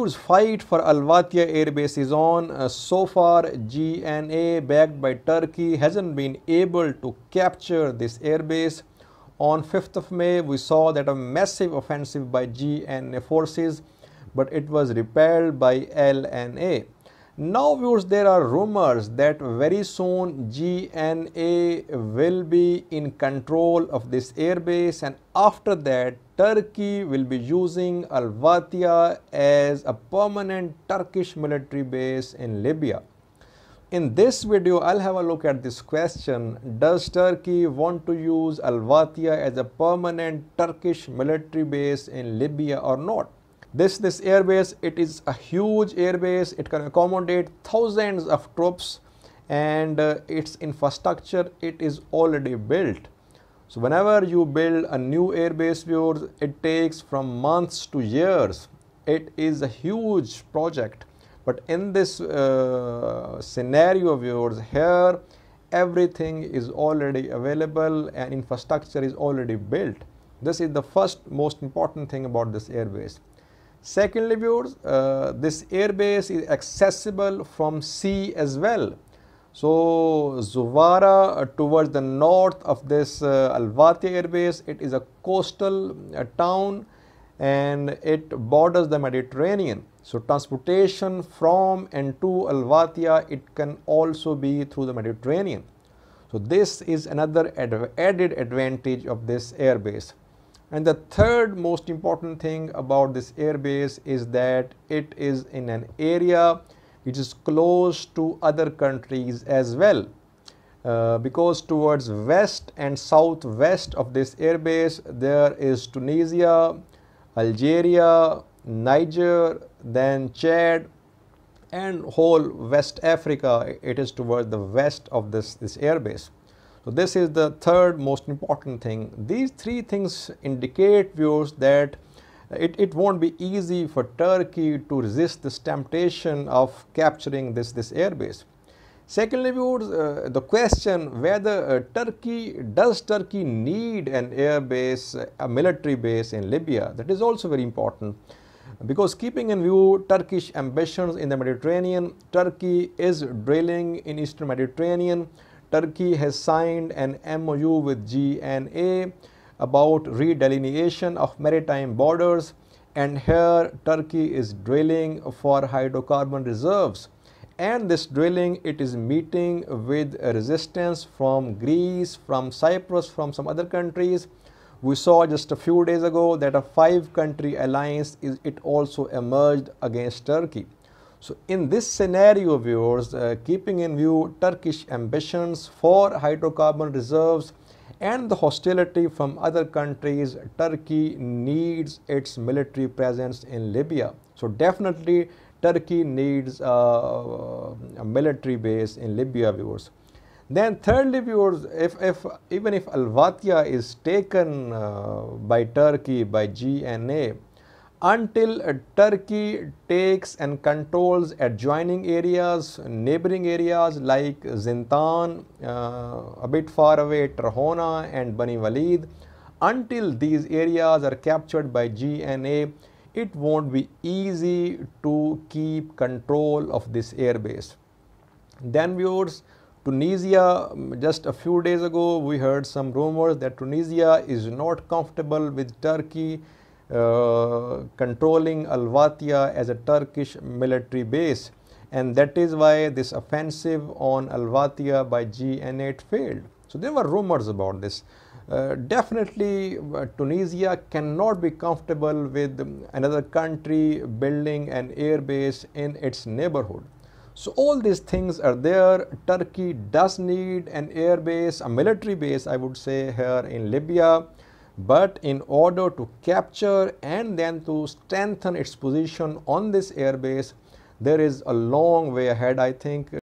Tributes fight for Al Watiya air bases on. So far, GNA, backed by Turkey, hasn't been able to capture this airbase. On 5th of May, we saw that a massive offensive by GNA forces, but it was repelled by LNA. Now, viewers, there are rumors that very soon GNA will be in control of this airbase, and after that, Turkey will be using Al Watiya as a permanent Turkish military base in Libya. In this video, I'll have a look at this question: does Turkey want to use Al Watiya as a permanent Turkish military base in Libya or not? This airbase, it is a huge airbase. It can accommodate thousands of troops, and its infrastructure, it is already built. So whenever you build a new airbase, viewers, it takes from months to years. It is a huge project. But in this scenario, viewers, here everything is already available and infrastructure is already built. This is the first most important thing about this airbase. Secondly, viewers, this airbase is accessible from sea as well. So Zuwara, towards the north of this Al Watiya airbase, it is a coastal town and it borders the Mediterranean. So transportation from and to Al Watiya, it can also be through the Mediterranean. So this is another added advantage of this airbase. And the third most important thing about this airbase is that it is in an area which is close to other countries as well, because towards west and southwest of this airbase there is Tunisia, Algeria, Niger, then Chad, and whole West Africa. It is towards the west of this airbase. So this is the third most important thing. These three things indicate, viewers, that it won't be easy for Turkey to resist this temptation of capturing this airbase. Secondly, viewers, the question whether does Turkey need an airbase, a military base in Libya, that is also very important. Because keeping in view Turkish ambitions in the Mediterranean, Turkey is drilling in Eastern Mediterranean. Turkey has signed an MOU with GNA about redelineation of maritime borders, and here Turkey is drilling for hydrocarbon reserves, and this drilling, it is meeting with resistance from Greece, from Cyprus, from some other countries. We saw just a few days ago that a 5-country alliance it also emerged against Turkey. So in this scenario, viewers, keeping in view Turkish ambitions for hydrocarbon reserves and the hostility from other countries, Turkey needs its military presence in Libya. So definitely Turkey needs a military base in Libya, viewers. Then thirdly, viewers, even if Al Watiya is taken by Turkey, by GNA, until Turkey takes and controls adjoining areas, neighboring areas like Zintan, a bit far away Terhona and Bani Walid, until these areas are captured by GNA, it won't be easy to keep control of this airbase. Then, viewers, Tunisia, just a few days ago we heard some rumors that Tunisia is not comfortable with Turkey controlling Al Watiya as a Turkish military base, and that is why this offensive on Al Watiya by GNA failed. So there were rumors about this. Definitely Tunisia cannot be comfortable with another country building an airbase in its neighborhood. So all these things are there. Turkey does need an airbase, a military base, I would say, here in Libya. But in order to capture and then to strengthen its position on this airbase, there is a long way ahead, I think.